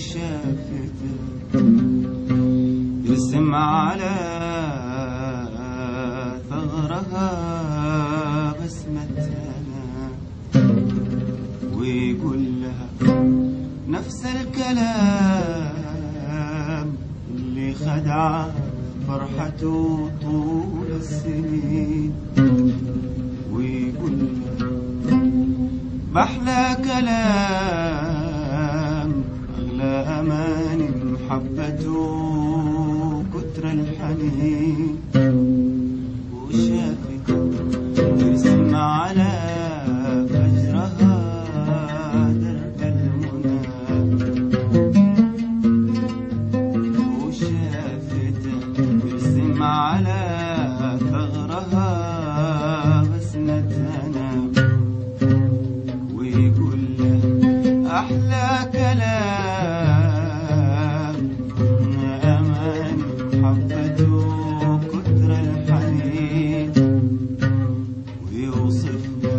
وشافته يرسم على ثغرها بسمتها ويقول لها نفس الكلام اللي خدعه فرحته طول السنين ويقول لها بحلى كلام أغلى أماني محبته كتر الحنين وشافت ترسم على فجرها درب المنى وشافت ترسم على ثغرها بسمة أنا ويقول له أحلى كلام أمان حبته كتر الحنين ويوصف له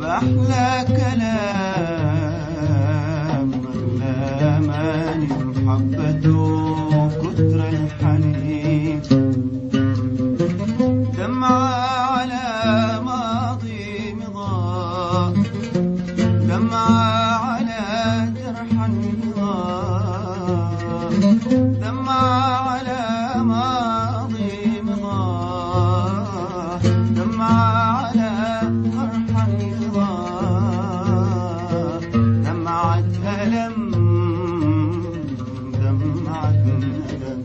بأحلى كلام أمان حبته كتر الحنين دمعة على ماضي مضى دمعة على جرح مضى دمعة على ماضي مضى دمعة على جرح مضى دمعة ألم دمعة ندم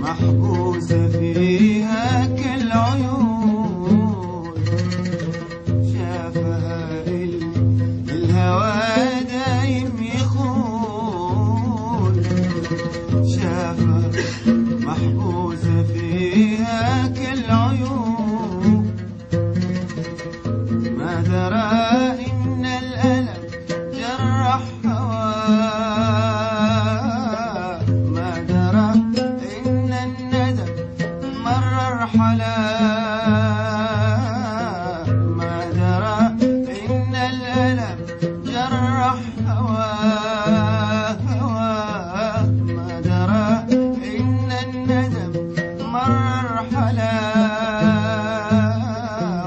محبوسة فيها كل عيوب ما درى إن الألم جرح هواه ما درى إن الندم مرر حلاه ما درى إن الألم جرح هواه ما درى مرحلة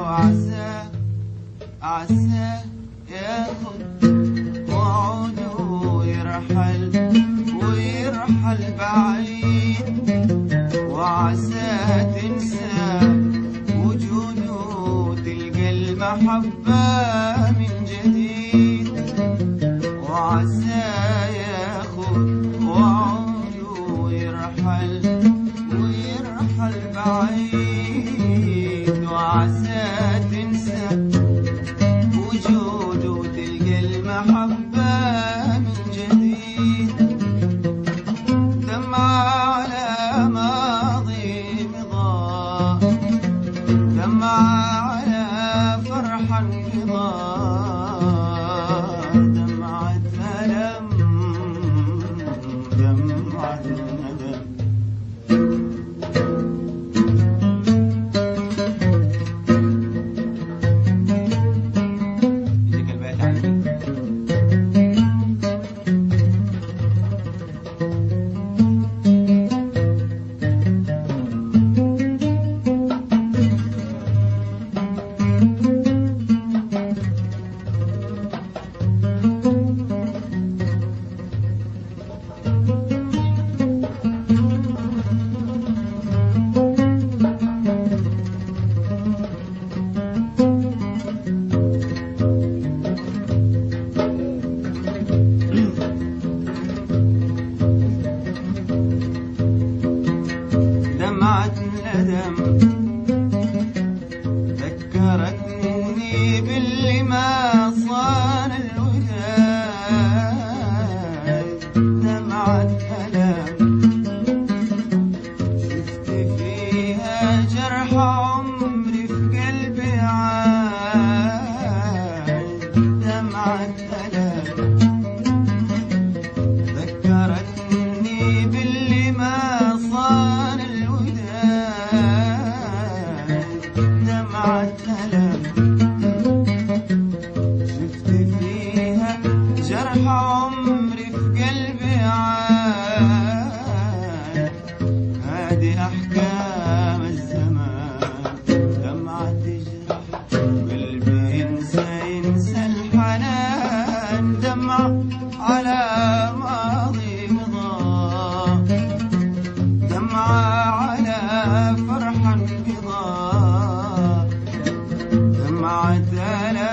وعسى عسى ياخد وعوده ويرحل ويرحل بعيد وعسى تنسى وجوده تلقى المحبة من جديد وعسى ياخد وعوده ويرحل بعيد وعسى تنسى وجوده وتلقى المحبة من جديد دمعة على ماضي مضى دمعة على فرحا مضى دمعة ألم دمعة ندم حبيب اللي ما صان الوداد دمعة ألم شفت فيها جرح عمري في قلبي عاد دمعة ألم ذكرتني باللي ما صان الوداد دمعة ألم عمري في قلبي عاد هادي أحكام الزمان دمعة تجرح قلبي ينسى الحنان دمعة على ماضي مضى دمعة على فرح انقضى دمعة